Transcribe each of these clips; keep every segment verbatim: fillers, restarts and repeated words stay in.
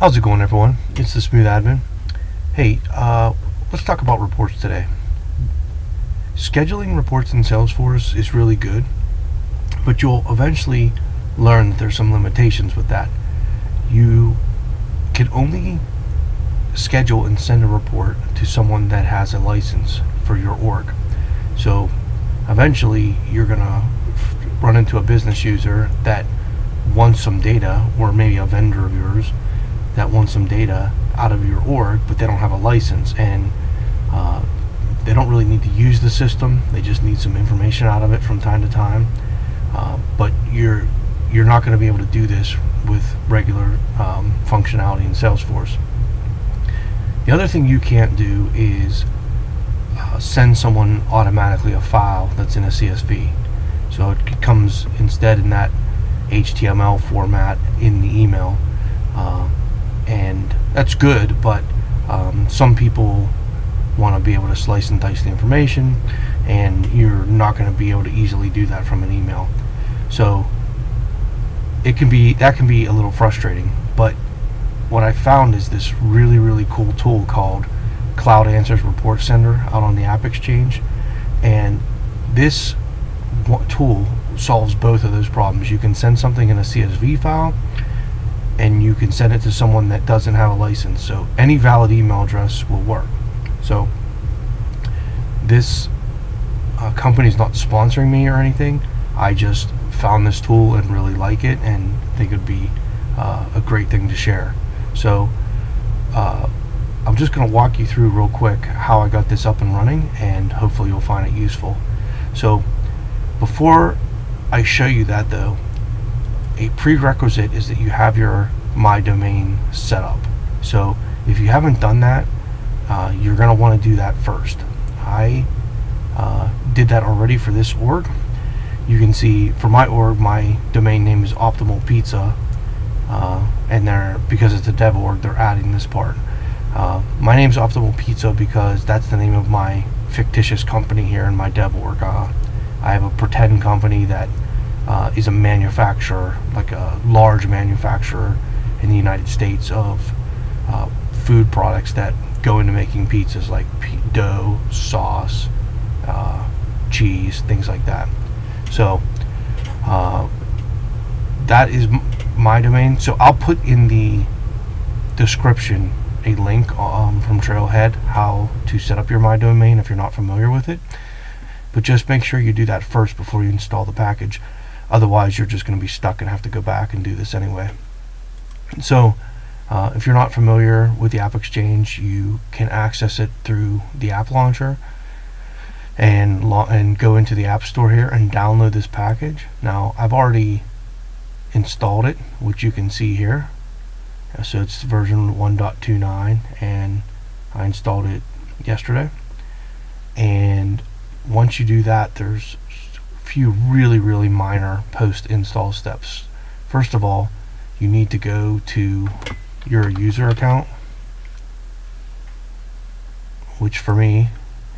How's it going, everyone? It's the Smooth Admin. Hey, uh, let's talk about reports today. Scheduling reports in Salesforce is really good, but you'll eventually learn that there's some limitations with that. You can only schedule and send a report to someone that has a license for your org. So eventually you're gonna run into a business user that wants some data, or maybe a vendor of yours that wants some data out of your org, but they don't have a license, and uh, they don't really need to use the system. They just need some information out of it from time to time. Uh, but you're you're not going to be able to do this with regular um, functionality in Salesforce. The other thing you can't do is uh, send someone automatically a file that's in a C S V. So it comes instead in that H T M L format in the email, uh, and that's good, but um, some people want to be able to slice and dice the information, and you're not going to be able to easily do that from an email. So it can be that can be a little frustrating. But what I found is this really really cool tool called Cloud Answers Report Sender out on the App Exchange, and this tool solves both of those problems. You can send something in a C S V file, and you can send it to someone that doesn't have a license, so any valid email address will work. So this uh, company is not sponsoring me or anything. I just found this tool and really like it and think it would be uh, a great thing to share. So uh, I'm just going to walk you through real quick how I got this up and running, and hopefully you'll find it useful. So before I show you that, though, a prerequisite is that you have your My Domain set up. So if you haven't done that, uh, you're going to want to do that first. I uh, did that already for this org. You can see for my org, my domain name is Optimal Pizza, uh, and they're, because it's a dev org, they're adding this part. Uh, my name's Optimal Pizza because that's the name of my fictitious company here in my dev org. Uh, I have a pretend company that uh, is a manufacturer, like a large manufacturer in the United States of uh, food products that go into making pizzas, like dough, sauce, uh, cheese, things like that. So uh, that is my domain. So I'll put in the description a link um, from Trailhead how to set up your My Domain if you're not familiar with it. But just make sure you do that first before you install the package. Otherwise, you're just going to be stuck and have to go back and do this anyway. So uh, if you're not familiar with the App Exchange, you can access it through the App Launcher and and go into the App Store here and download this package. Now, I've already installed it, which you can see here. So it's version one point two nine, and I installed it yesterday. And once you do that, there's a few really really minor post install steps. First of all, you need to go to your user account, which for me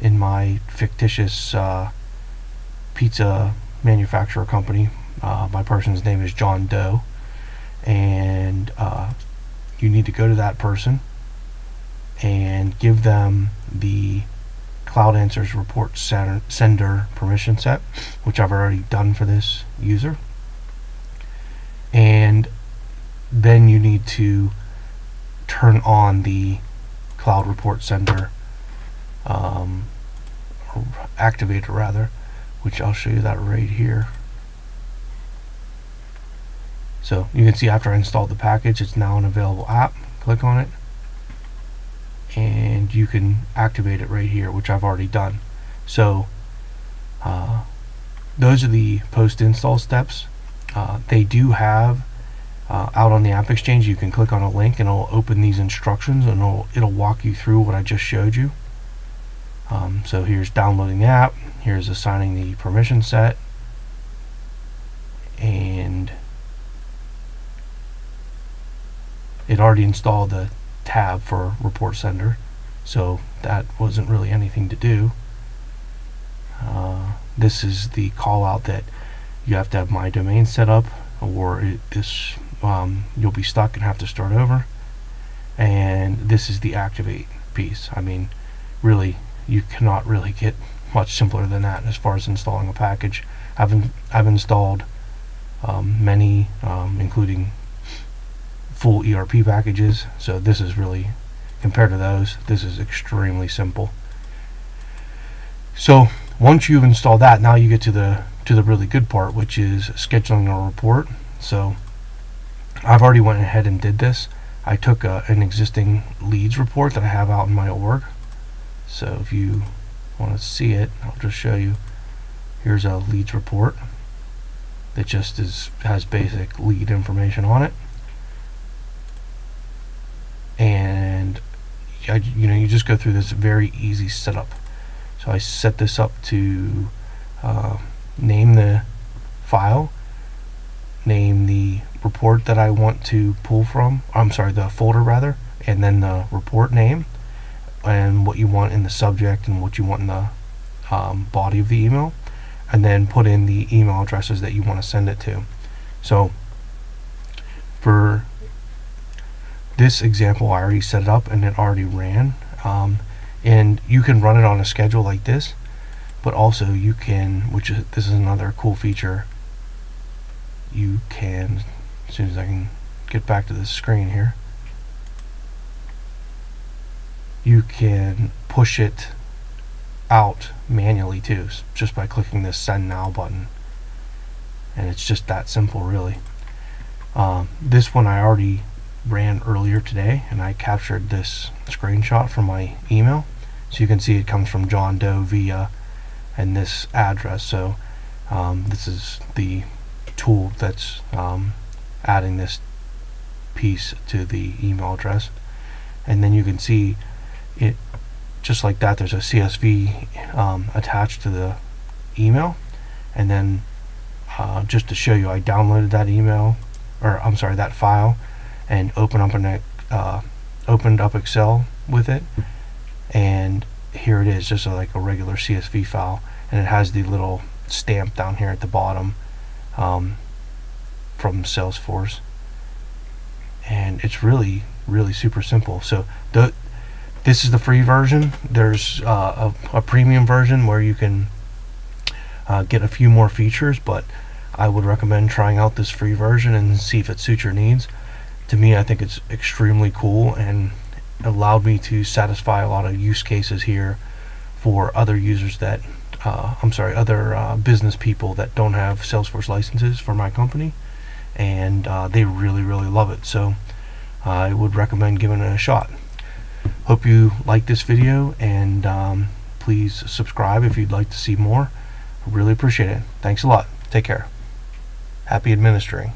in my fictitious uh, pizza manufacturer company, uh, my person's name is John Doe, and uh, you need to go to that person and give them the Cloud Answers Report Sender permission set, which I've already done for this user. And then you need to turn on the Cloud Report Sender um, activator, rather, which I'll show you that right here. So you can see after I installed the package, it's now an available app. Click on it, and you can activate it right here, which I've already done. So uh, those are the post install steps. Uh, they do have uh, out on the App Exchange, you can click on a link and it'll open these instructions, and it'll, it'll walk you through what I just showed you. Um, so here's downloading the app, here's assigning the permission set, and it already installed the tab for report sender, so that wasn't really anything to do. Uh, this is the call out that you have to have My Domain set up, or it, this um, you'll be stuck and have to start over. and this is the activate piece. I mean, really, you cannot really get much simpler than that as far as installing a package. I've in, I've installed um, many, um, including full E R P packages. So this is really, compared to those, this is extremely simple. So once you've installed that, now you get to the to the really good part, which is scheduling a report. So I've already went ahead and did this. I took a, an existing leads report that I have out in my org. So if you want to see it, I'll just show you. Here's a leads report that just is has basic lead information on it, and I, you know, you just go through this very easy setup. So I set this up to uh, name the file, name the report that I want to pull from, I'm sorry, the folder rather, and then the report name, and what you want in the subject and what you want in the um, body of the email, and then put in the email addresses that you want to send it to. So for this example, I already set it up and it already ran, um, and you can run it on a schedule like this, but also you can, which is, this is another cool feature, you can, as soon as I can get back to this screen here, you can push it out manually too, just by clicking this send now button, and it's just that simple really. Um, this one I already ran earlier today, and I captured this screenshot from my email, so you can see it comes from John Doe via and this address. So um, this is the tool that's um, adding this piece to the email address, and then you can see it just like that. There's a C S V um, attached to the email, and then uh, just to show you, I downloaded that email, or I'm sorry, that file, and opened up an uh, opened up Excel with it, and here it is, just a, like a regular C S V file, and it has the little stamp down here at the bottom um, from Salesforce, and it's really, really super simple. So the this is the free version. There's uh, a, a premium version where you can uh, get a few more features, but I would recommend trying out this free version and see if it suits your needs. To me, I think it's extremely cool and allowed me to satisfy a lot of use cases here for other users that, uh, I'm sorry, other uh, business people that don't have Salesforce licenses for my company, and uh, they really, really love it. So uh, I would recommend giving it a shot. Hope you like this video, and um, please subscribe if you'd like to see more. I really appreciate it. Thanks a lot. Take care. Happy administering.